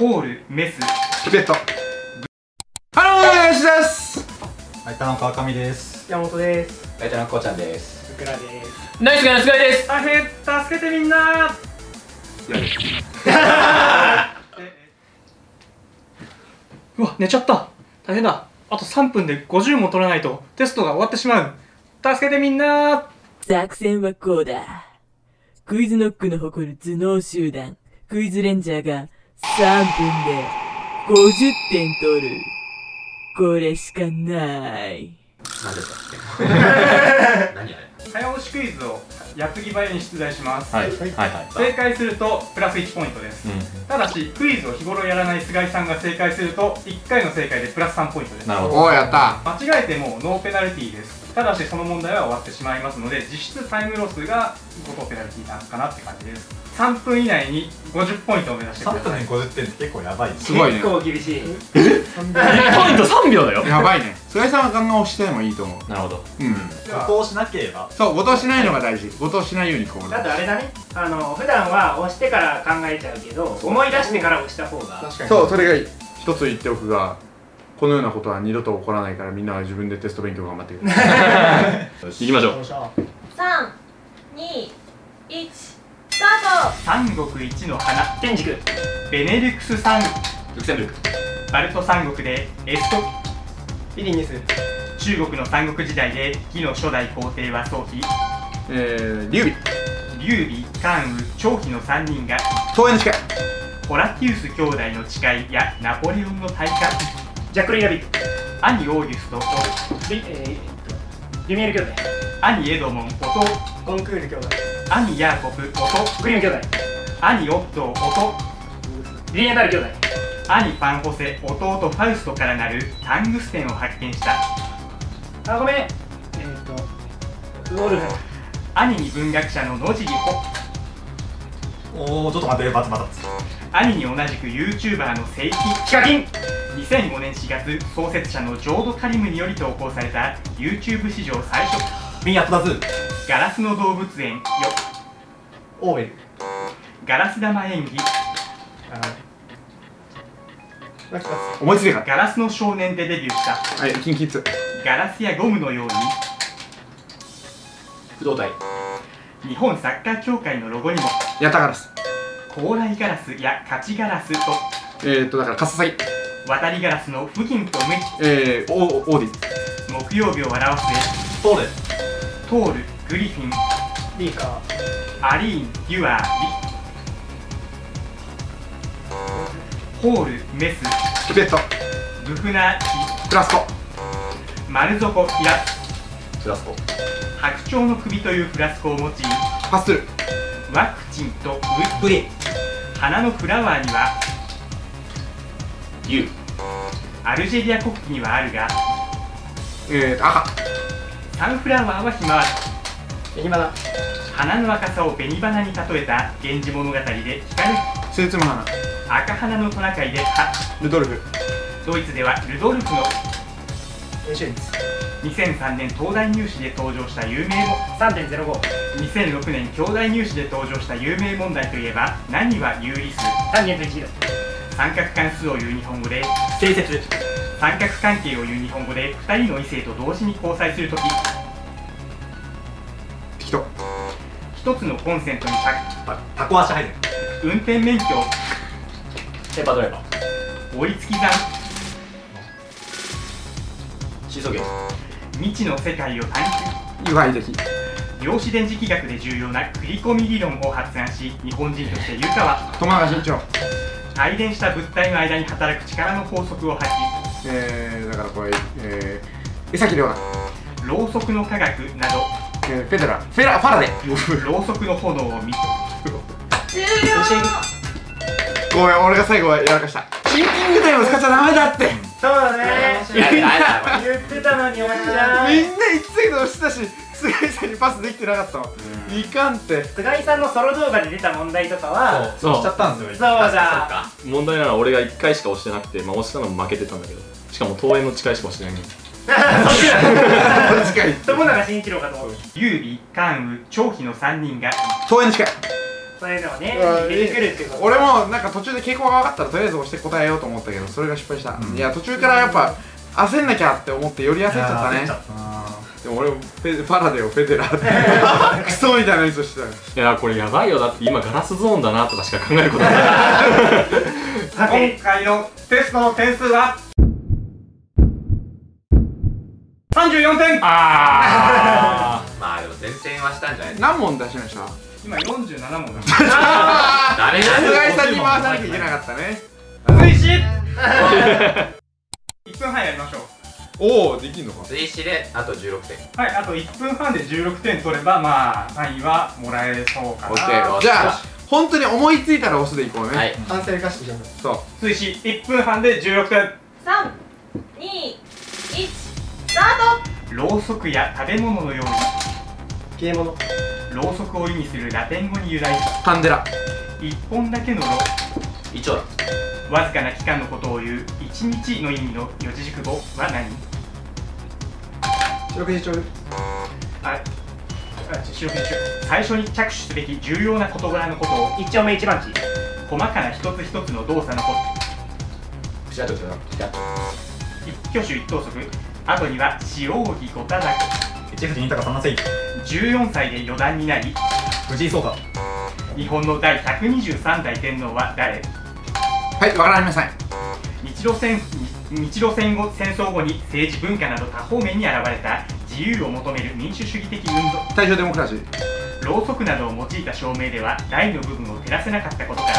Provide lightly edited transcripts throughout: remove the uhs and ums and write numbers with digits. ホール、メス、チベット。ハロー、吉田です。ライターの川上です。山本です。ライターのこうちゃんです。ふくらです。ナイスガイナイスガイです。大変、助けてみんな。うわ、寝ちゃった。大変だ。あと3分で50問取らないとテストが終わってしまう。助けてみんな。作戦はこうだ。クイズノックの誇る頭脳集団、クイズレンジャーが、3分で50点取る。これしかない。何でしたっけ何あれ早押しクイズを矢継ぎ早に出題します。はいはいはい。正解するとプラス1ポイントです。うん、ただし、クイズを日頃やらない菅井さんが正解すると、1回の正解でプラス3ポイントです。なるほど。おー、やった。間違えてもノーペナルティーです。ただし、その問題は終わってしまいますので、実質タイムロスが5等ペナルティーなのかなって感じです。3分以内に50ポイントを目指してください。3分以内に50点って結構やばいね。すごいね。結構厳しい。1ポイント3秒だよ。やばいね。菅井さんはガンガン押してもいいと思う。なるほど。誤答しなければ。そう、誤答しないのが大事。誤答しないようにこう。だってあれだね。普段は押してから考えちゃうけど、思い出してから押した方が。確かに。そう、それがいい。一つ言っておくが、このようなことは二度と起こらないから、みんなは自分でテスト勉強頑張ってください。行きましょう。3、2、1。三国一の花、天竺、ベネルクス三国、ルクセンブルク、バルト三国でエスト、ビリニス、中国の三国時代で魏の初代皇帝は曹丕、劉備、関羽、張飛の3人が東園の誓い、ホラティウス兄弟の誓いやナポレオンの大火、ジャック・レイナビック、兄オーギュスト、リュミエル兄弟、兄エドモン、弟コンクール兄弟、兄ヤーコブ、弟グリム兄弟、兄オットー、弟リリアダル兄弟、兄パンホセ、弟ファウストからなるタングステンを発見した。あ、ごめん、ウォルフ、兄に文学者の野尻穂、ちょっと待って、兄に同じく YouTuber のセイキ、ヒカキン。2005年4月、創設者のジョード・カリムにより投稿された YouTube 史上最初ミーアップダズー、ガラスの動物園、よ、オーエル、ガラス玉演技、思いついた、ガラスの少年でデビューした、はい、キンキッズ、ガラスやゴムのように、不動隊、日本サッカー協会のロゴにも、やたガラス、高麗ガラスやカチガラスと、だからカササギ、渡りガラスのフキンとムキ、オーディ、木曜日を表して、そうです。トール、グリフィン、リーカー、アリーン、デュアー、リホール、メス、チベット、ブフナー、キプラスコ、丸底、ピラス、プラスコ、白鳥の首というフラスコを用い、パスル、ワクチンとブレ、花のフラワーにはユウ、アルジェリア国旗にはあるが、赤、サンフラワーはひまわり、花の赤さを紅花に例えた「源氏物語」で光るスーツの花、赤花のトナカイで葉、ルドルフ、ドイツではルドルフの2003年東大入試で登場した有名も 3.052006 年京大入試で登場した有名問題といえば、何は有理数、三角関数を言う日本語で正説、三角関係を言う日本語で2人の異性と同時に交際するとき、適当、1つのコンセントにタコ足配膳、運転免許、ペーパードライバー、追いつき算、シーソーゲーム、未知の世界を探求、量子電磁気学で重要な繰り込み理論を発案し、日本人として有価は友永慎重、帯電した物体の間に働く力の法則を発揮、だからこれ、江崎亮奈、ろうそくの科学など、ファラデー、ろうそくの炎を見て終了。ごめん、俺が最後はやらかした。シンキングタイムを使っちゃダメだって。そうだね、言ってたのに。お前らみんな行き過ぎて押してたし、菅井さんにパスできてなかったわ。いかんって。菅井さんのソロ動画で出た問題とかはそう押しちゃったんですよ。そうじゃん、問題なのは俺が1回しか押してなくて、まあ押したのも負けてたんだけど、しかも東園の誓いしか押してないのに。そっちだ、友永慎一郎かと思う。劉備、関羽、張飛の3人が東園の誓い、そういうのをね出てくるってこと。俺もなんか途中で傾向が分かったらとりあえず押して答えようと思ったけど、それが失敗した、うん、いや途中からやっぱ焦んなきゃって思ってより焦っちゃったね。でも俺もファラデをフェデラークソみたいなやつをしてた。いやこれやばいよ、だって今ガラスゾーンだなとかしか考えることないさあ今回のテストの点数は34点。ああまあでも全点はしたんじゃない。何問出しました今？47問出しました。誰が下に回さなきゃいけなかったね。追試1分半やりましょう。おお、できんのか。追試であと16点。はい、あと1分半で16点取ればまあ単位はもらえそうかな。オッケー。じゃあ本当に思いついたら押すでいこうね。はい。反省化してじゃん。そう。追試1分半で16点。3、2、1、スタート。ろうそくや食べ物のように。消え物。ろうそくを意味するラテン語に由来。カンデラ。1本だけのろ。イチョウ。わずかな期間のことを言う1日の意味の四字熟語は何？最初に着手すべき重要な事柄のことを一丁目一番地。細かな一つ一つの動作のこと。一挙手一投足。後には塩荻ごただく。一藤二鷹三世。14歳で四段になり藤井聡太。日本の第123代天皇は誰？はい、わからありません。日露戦後戦争後に政治文化など多方面に現れた自由を求める民主主義的運動。大正デモクラシー。ろうそくなどを用いた照明では台の部分を照らせなかったことから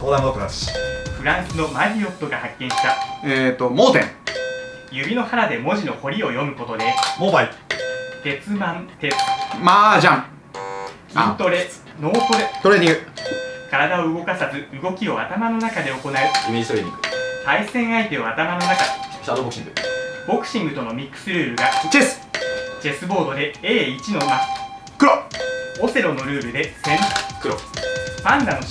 東大モクラシー。フランスのマリオットが発見した盲点。指の腹で文字の彫りを読むことでモバイ。鉄マン。鉄マージャン。筋トレ。脳トレ。トレーニング。体を動かさず動きを頭の中で行うイメージトレーニング。対戦相手を頭の中でシャドーボクシング。ボクシングとのミックスルールがチェス。チェスボードで A1 の馬黒。オセロのルールで線黒。パンダの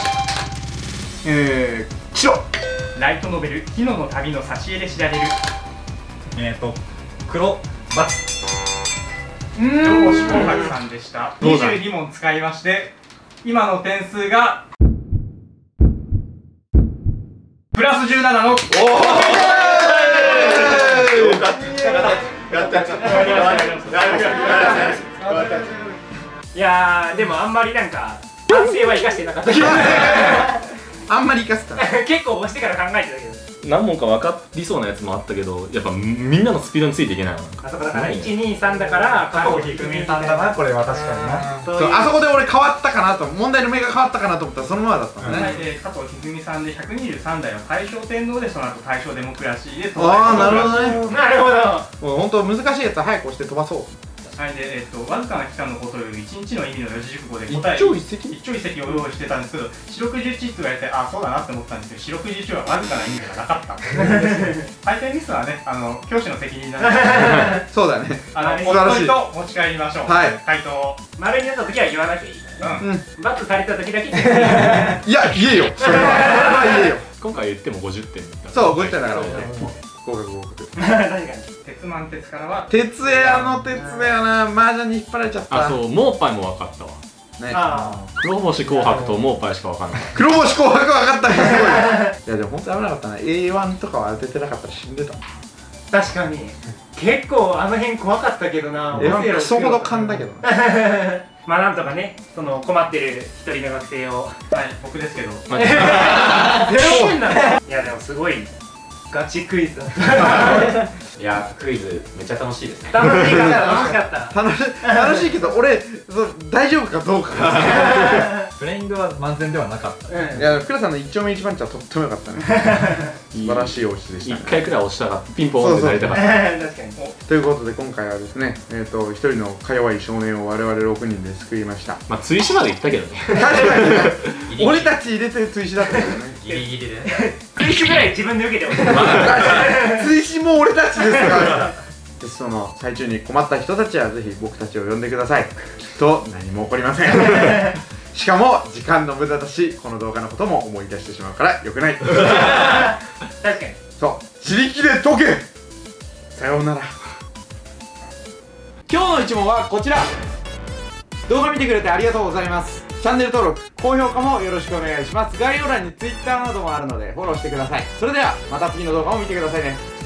白。ライトノベル「キノの旅」の挿絵で知られる黒バツ。上司紅白さんでした。22問使いまして今の点数が+17の。おお。いやーでもあんまりなんか反省は生かしてなかったけど。あんまり生かせた。結構押してから考えてたけど。何問か分かりそうなやつもあったけど、やっぱみんなのスピードについていけない。あそこだから123だから加藤一二三だな。これは確かにな。あそこで俺変わったかなと、問題の目が変わったかなと思ったらそのままだったんだね。加藤一二三で123代は大正天皇で、その後大正デモクラシーで。ああなるほどね。なるほど。もう本当難しいやつは早く押して飛ばそう。はい、で、わずかな期間のことより1日の意味の四字熟語で答え一朝一夕を用意してたんですけど、四六時中と言われてあそうだなって思ったんですけど、四六時中はわずかな意味がなかった。採点ミスはね、教師の責任なんでそうだね、お一人と持ち帰りましょう。はい、回答を丸になった時は言わなきゃいいからね。バツされた時だけいや言えよそれは。言えよ。今回言っても50点。そう50点だから合格。確かに鉄マン鉄からは鉄屋の鉄だよな。麻雀に引っ張られちゃった。あ、そう、モーパイも分かったわ。ああ黒星紅白とモーパイしか分かんない。黒星紅白分かったね。すごい。いやでも本当に危なかったな。 A1 とかは当ててなかったら死んでた。確かに結構あの辺怖かったけどな。 A1 クソほど勘だけどな。まあなんとかね、その困ってる一人の学生を。はい、僕ですけど0点なんだ。いやでもすごいガチクイズだった。いやクイズめっちゃ楽しいですね。楽しかった。楽しいけど俺大丈夫かどうか。プレイングは満全ではなかった。いや、福田さんの一丁目一番地はとっても良かったね。素晴らしい押しでした。1回くらい押したらピンポンってなりたかった。確かに。ということで今回はですね、一人のか弱い少年を我々6人で救いました。まあ追試まで行ったけどね。確かに俺たち入れて追試だったけどね。ギリギリで追試ぐらい自分で受けてほしい。追試も俺たちですから。テストの最中に困った人たちはぜひ僕たちを呼んでください。きっと何も起こりません。しかも時間の無駄だし、この動画のことも思い出してしまうからよくない。確かに。そう、自力で解け。さようなら。今日の一問はこちら。動画見てくれてありがとうございます。チャンネル登録、高評価もよろしくお願いします。概要欄に Twitter などもあるのでフォローしてください。それではまた次の動画を見てくださいね。